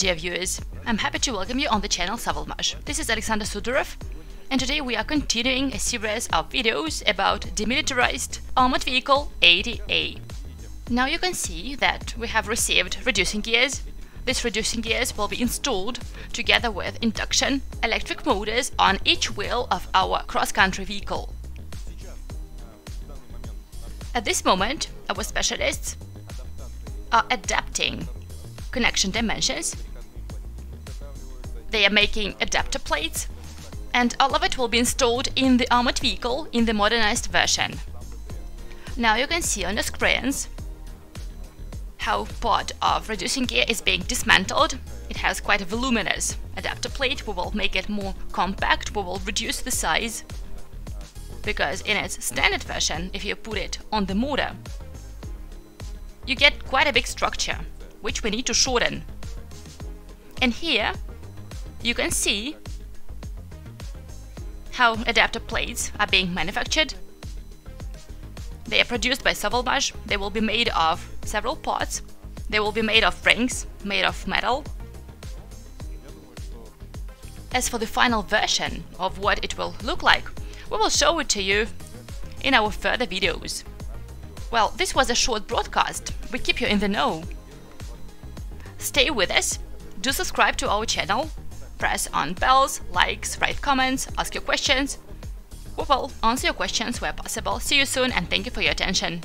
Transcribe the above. Dear viewers, I'm happy to welcome you on the channel Sovelmash. This is Alexander Sudorov, and today we are continuing a series of videos about demilitarized armored vehicle 80A. Now you can see that we have received reducing gears. These reducing gears will be installed together with induction electric motors on each wheel of our cross-country vehicle. At this moment, our specialists are adapting connection dimensions. They are making adapter plates, and all of it will be installed in the armored vehicle in the modernized version. Now you can see on the screens how part of reducing gear is being dismantled. It has quite a voluminous adapter plate. We will make it more compact, we will reduce the size, because in its standard version, if you put it on the motor, you get quite a big structure, which we need to shorten. And here you can see how adapter plates are being manufactured. They are produced by Sovelmash. They will be made of several parts. They will be made of rings, made of metal. As for the final version of what it will look like, we will show it to you in our further videos. Well, this was a short broadcast. We keep you in the know. Stay with us, do subscribe to our channel, press on bells, likes, write comments, ask your questions. We will answer your questions where possible. See you soon, and thank you for your attention.